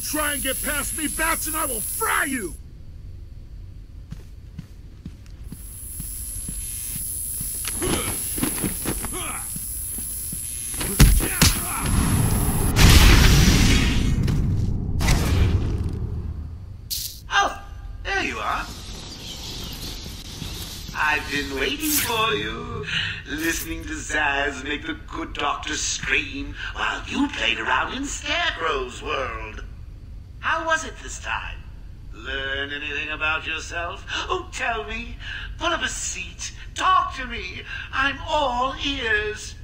try and get past me, Bats, and I will fry you! Oh, there you are. I've been waiting for you, listening to Zsasz make the good doctor scream while you played around in Scarecrow's world. How was it this time? Learn anything about yourself? Oh, tell me. Pull up a seat. Talk to me. I'm all ears.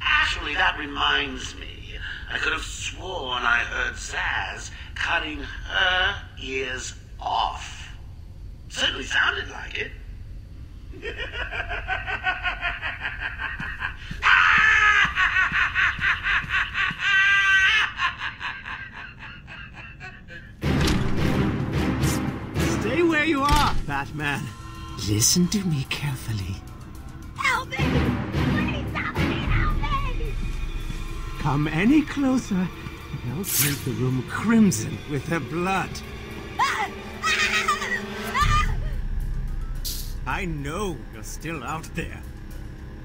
Actually, that reminds me. I could have sworn I heard Zsasz cutting her ears off. Certainly sounded like it. Stay where you are, Batman. Listen to me carefully. Help me! Please, somebody help me! Come any closer, and I'll paint the room crimson with her blood. I know you're still out there.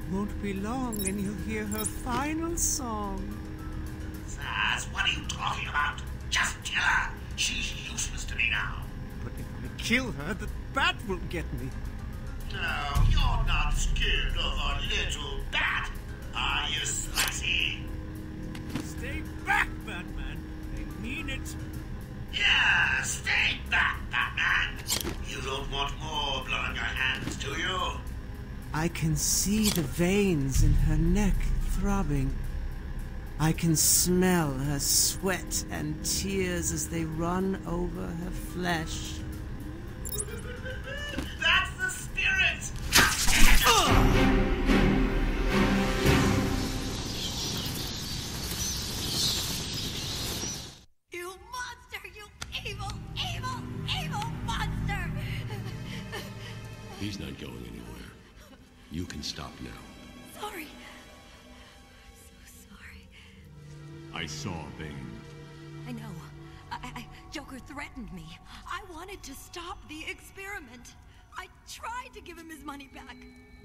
Won't be long, and you'll hear her final song. Zsasz, what are you talking about? Just kill her. She's useless to me now. Kill her, the bat will get me. No, you're not scared of our little bat, are you, Zsasz? Stay back, Batman. I mean it. Yeah, stay back, Batman. You don't want more blood on your hands, do you? I can see the veins in her neck throbbing. I can smell her sweat and tears as they run over her flesh. That's the spirit! You monster! You evil, evil, evil monster! He's not going anywhere. You can stop now. Sorry. I'm so sorry. I saw Bane. I know. Joker threatened me. I wanted to stop the experiment. I tried to give him his money back.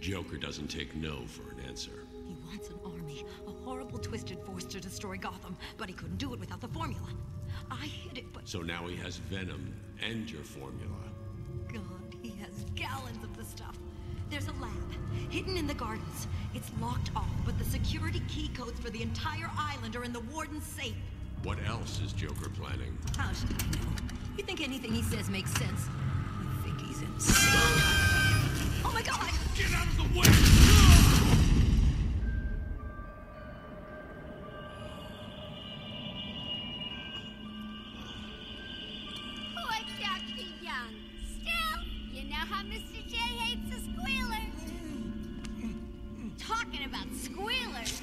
Joker doesn't take no for an answer. He wants an army, a horrible twisted force to destroy Gotham, but he couldn't do it without the formula. I hid it, but... So now he has Venom and your formula. God, he has gallons of the stuff. There's a lab, hidden in the gardens. It's locked off, but the security key codes for the entire island are in the Warden's safe. What else is Joker planning? How should I know? You think anything he says makes sense? You think he's insane? Oh my God! Get out of the way! Poor Dr. Young. Still, you know how Mr. J hates a squealer. Talking about squealers.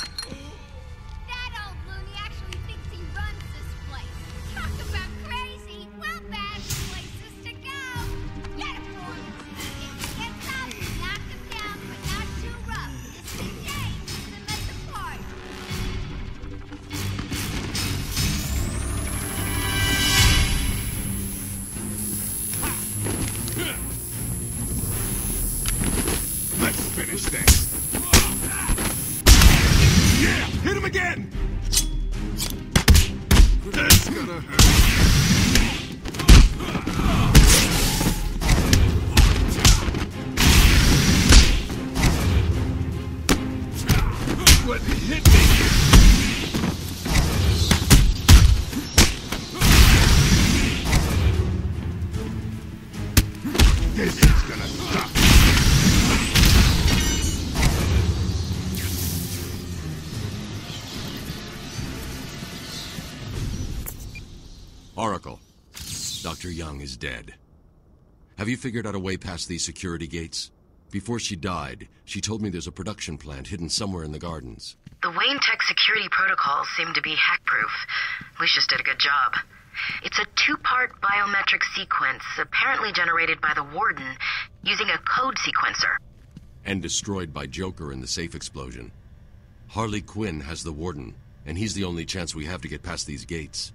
That old loony actually thinks he runs this place. Talk about crazy. Well, bad places to go. Get him, boy. If he gets up, knock him down, but not too rough. Mr. J is a mess apart. Let's finish this. Hit him again! That's gonna hurt. What hit me? This is gonna suck. Oracle, Dr. Young is dead. Have you figured out a way past these security gates? Before she died, she told me there's a production plant hidden somewhere in the gardens. The Wayne Tech security protocols seem to be hack-proof. Lucius did a good job. It's a two-part biometric sequence, apparently generated by the Warden, using a code sequencer. and destroyed by Joker in the safe explosion. Harley Quinn has the Warden, and he's the only chance we have to get past these gates.